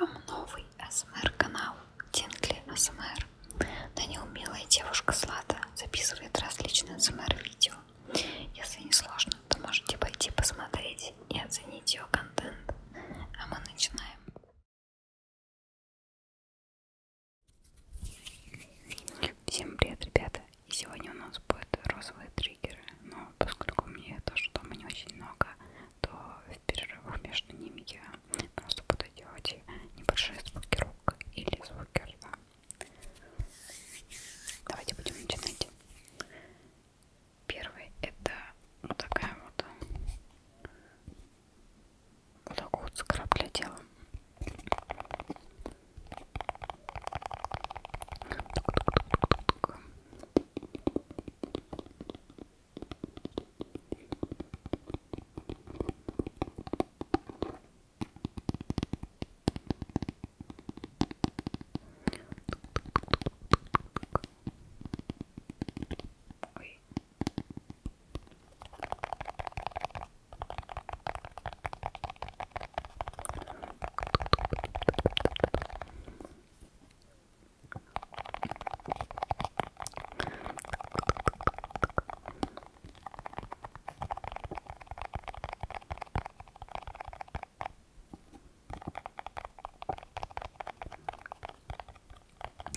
вам новый ASMR канал Tingly ASMR. На нем милая девушка Слата записывает различные ASMR видео. Если не сложно, то можете пойти посмотреть и оценить ее контент. А мы начинаем. Всем привет, ребята! И сегодня у нас будут розовые триггеры, но поскольку мне тоже дома не очень много, то в перерывах между ними я просто буду делать небольшие звуки рук или звуки рта. Давайте будем начинать. Первый — это вот такая вот скраб для тела.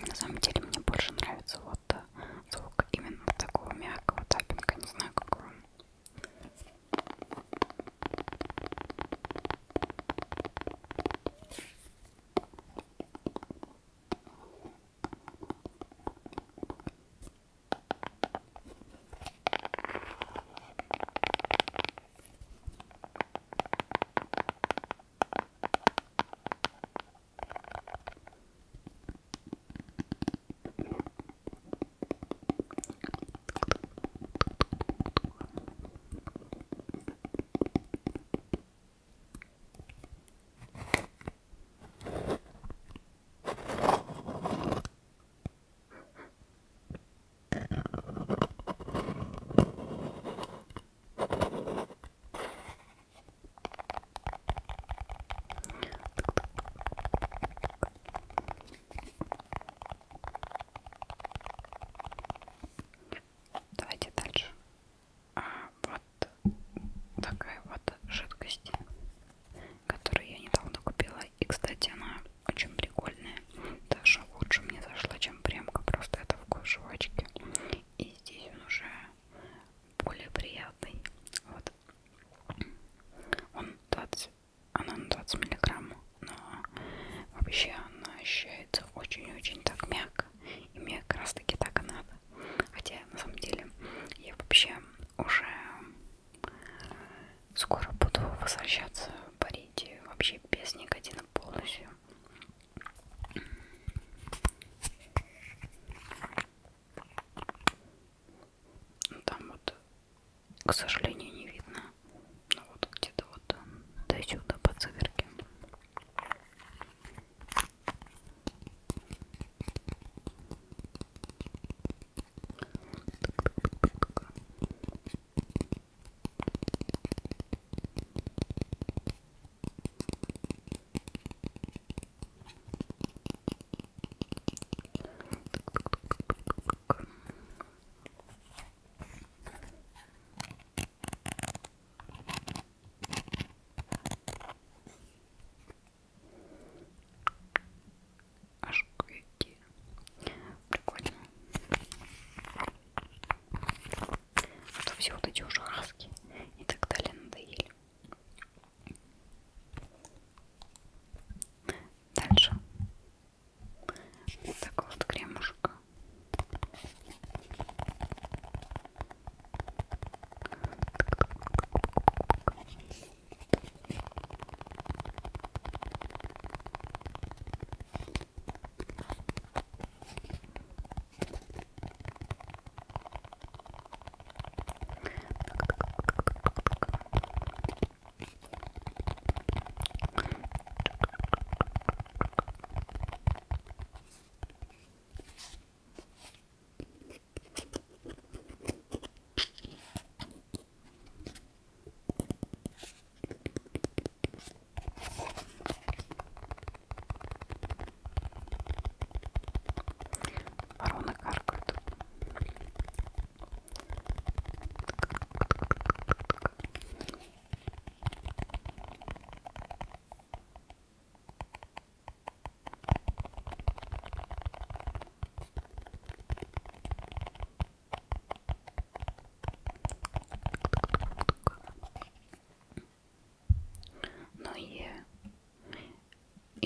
На самом деле мне больше нравится вот звук именно такого мягкого таппинга, не знаю какого. Возвращаться в Париже вообще без никотина полностью. Там вот, к сожалению, не видно. Но вот где-то вот до сюда по циферке.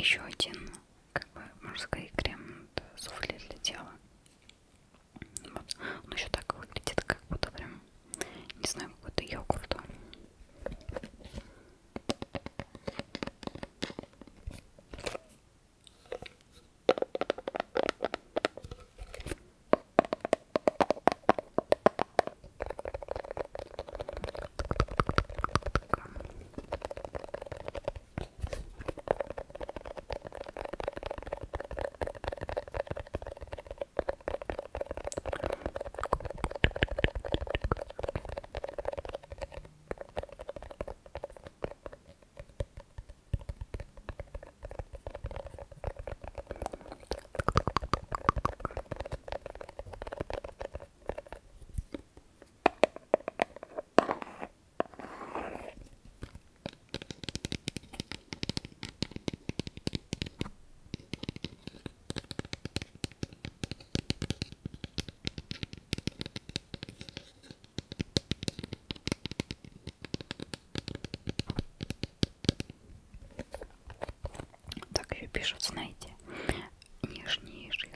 еще один, как бы, можно сказать, крем суфле для тела. Вот. Он еще так выглядит, как будто прям, не знаю, какой-то йогурт. Пишут, знаете, нежнейший